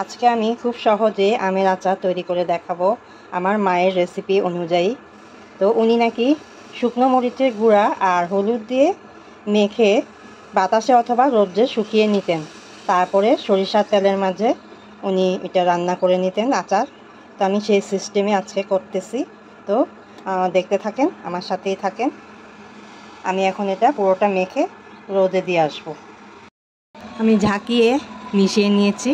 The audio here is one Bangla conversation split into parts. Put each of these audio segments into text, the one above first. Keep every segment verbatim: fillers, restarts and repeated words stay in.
আজকে আমি খুব সহজে আমের আচার তৈরি করে দেখাবো আমার মায়ের রেসিপি অনুযায়ী। তো উনি নাকি শুকনো মরিচের গুঁড়া আর হলুদ দিয়ে মেখে বাতাসে অথবা রোদ্রে শুকিয়ে নিতেন, তারপরে সরিষার তেলের মাঝে উনি এটা রান্না করে নিতেন আচার। তো আমি সেই সিস্টেমে আজকে করতেছি, তো দেখতে থাকেন, আমার সাথেই থাকেন। আমি এখন এটা পুরোটা মেখে রোদে দিয়ে আসবো। আমি ঝাঁকিয়ে মিশিয়ে নিয়েছি।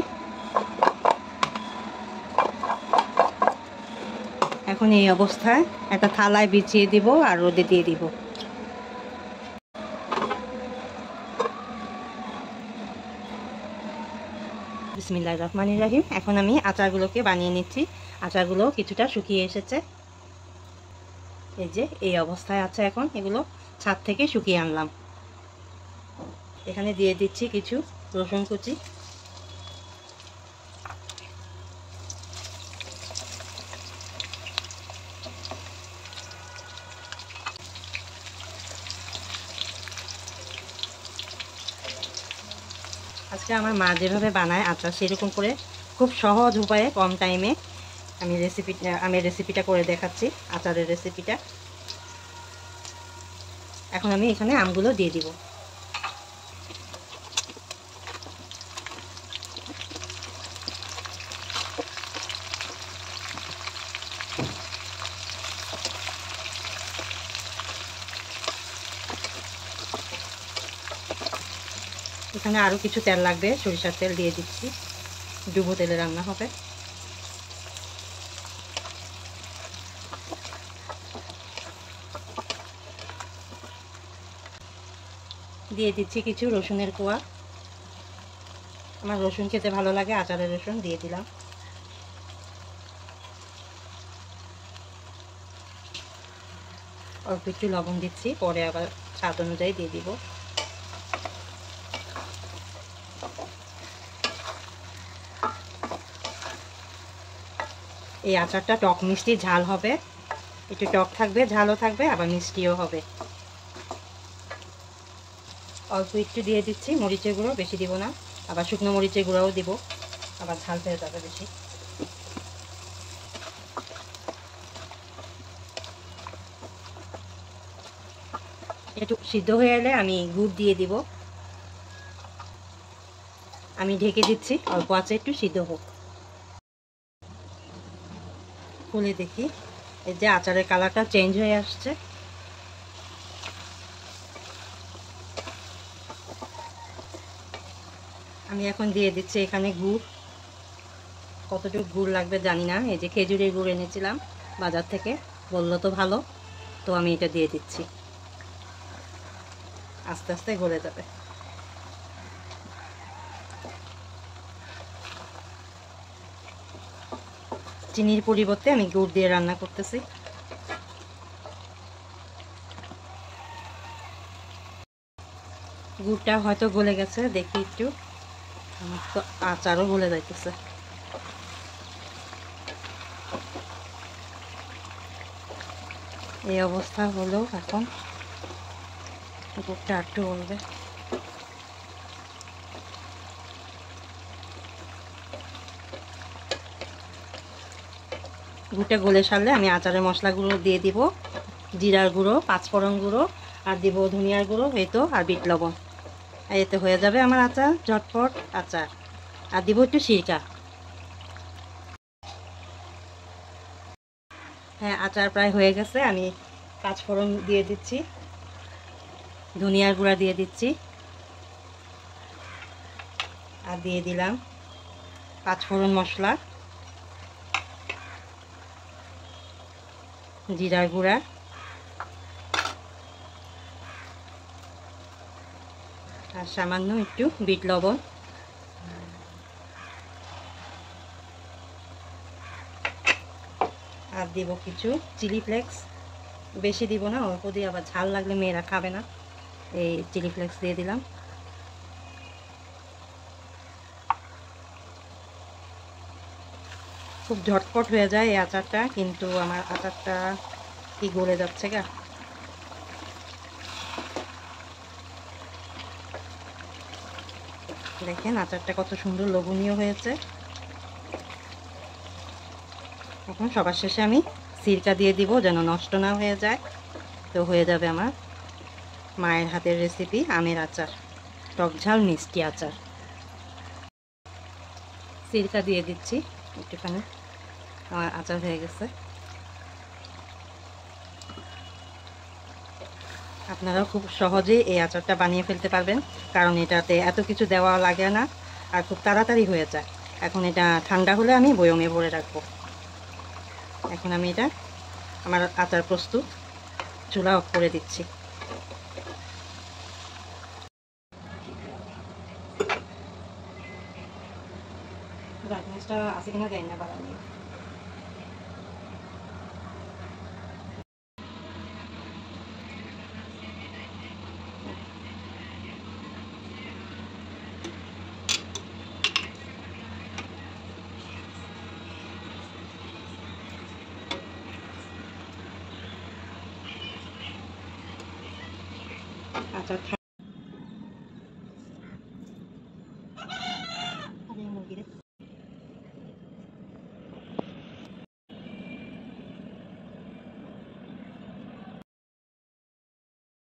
এখন এই অবস্থায় একটা থালায় বিছিয়ে দিব আর রোদে দিয়ে দিব। বিসমিল্লাহির রহমানির রহিম। এখন আমি আচারগুলোকে বানিয়ে নিচ্ছি। আচারগুলো কিছুটা শুকিয়ে এসেছে, এই যে এই অবস্থায় আছে। এখন এগুলো ছাদ থেকে শুকিয়ে আনলাম। এখানে দিয়ে দিচ্ছি কিছু রসুন কুচি, আজকে আমার মা যেভাবে বানায় আচার সেরকম করে খুব সহজ উপায়ে কম টাইমে আমি রেসিপিটা আমি রেসিপিটা করে দেখাচ্ছি, আচারের রেসিপিটা। এখন আমি এখানে আমগুলো দিয়ে দিব। এখানে আরও কিছু তেল লাগবে, সরিষার তেল দিয়ে দিচ্ছি, ডুবো তেলে রান্না হবে। দিয়ে দিচ্ছি কিছু রসুনের কোয়া, আমার রসুন খেতে ভালো লাগে, আচারের রসুন দিয়ে দিলাম। অল্প একটু লবণ দিচ্ছি, পরে আবার স্বাদ অনুযায়ী দিয়ে দিব। এই আচারটা টক মিষ্টি ঝাল হবে, একটু টক থাকবে, ঝালও থাকবে, আবার মিষ্টিও হবে। অল্প একটু দিয়ে দিচ্ছি মরিচের গুঁড়ো, বেশি দিব না, আবার শুকনো মরিচের গুঁড়াও দিব, আবার ঝাল ফেলে যাবে বেশি। একটু সিদ্ধ হয়ে এলে আমি গুড় দিয়ে দিব। আমি ঢেকে দিচ্ছি, অল্প আছে, একটু সিদ্ধ হোক। খুলে দেখি, এই যে আচারের কালারটা চেঞ্জ হয়ে আসছে। আমি এখন দিয়ে দিচ্ছি এখানে গুড়, কতটুকু গুড় লাগবে জানি না, এই যে খেজুরের গুড় এনেছিলাম বাজার থেকে, বললো তো ভালো, তো আমি এটা দিয়ে দিচ্ছি। আস্তে আস্তে গলে যাবে। চিনির পরিবর্তে আমি গুড় দিয়ে রান্না করতেছি। গুড়টা হয়তো গলে গেছে, দেখি একটু, আমার তো আচারও গলে যাইতেছে। এই অবস্থা হলো, এখন গুড়টা একটু গলবে। গুড়টা গলে সারলে আমি আচারের মশলাগুলো দিয়ে দিব, জিরার গুঁড়ো, পাঁচফোড়ন গুঁড়ো, আর দিব ধনিয়ার গুঁড়ো, হয়তো আর বিট লবণ। এতে হয়ে যাবে আমার আচার, ঝটপট আচার। আর দিব একটু সিরকা। হ্যাঁ, আচার প্রায় হয়ে গেছে। আমি পাঁচফোড়ন দিয়ে দিচ্ছি, ধনিয়ার গুঁড়া দিয়ে দিচ্ছি, আর দিয়ে দিলাম পাঁচফোড়ন মশলা, জিরার গুঁড়া, আর সামান্য একটু বিট লবণ। আর দিব কিছু চিলি ফ্লেক্স, বেশি দিব না, অল্প দিয়ে, আবার ঝাল লাগলে মেয়েরা খাবে না, এই চিলি ফ্লেক্স দিয়ে দিলাম। খুব ঝটপট হয়ে যায় এই আচারটা, কিন্তু আমার আচারটা কি গলে যাচ্ছে গা। দেখেন আচারটা কত সুন্দর লোভনীয় হয়েছে। এখন সবার শেষে আমি সিরকা দিয়ে দিব যেন নষ্ট না হয়ে যায়। তো হয়ে যাবে আমার মায়ের হাতের রেসিপি আমের আচার, টক ঝাল মিষ্টি আচার। সিরকা দিয়ে দিচ্ছি একটুখানি, আমার আচার হয়ে গেছে। আপনারা খুব সহজেই এই আচারটা বানিয়ে ফেলতে পারবেন, কারণ এটাতে এত কিছু দেওয়া লাগে না আর খুব তাড়াতাড়ি হয়ে যায়। এখন এটা ঠান্ডা হলে আমি বয়মে ভরে রাখব। এখন আমি এটা আমার আচার প্রস্তুত। চুলা অফ করে দিচ্ছি। ব্রাইটনেসটা আছে কিনা জানি না, বাড়াবো। আচ্ছা।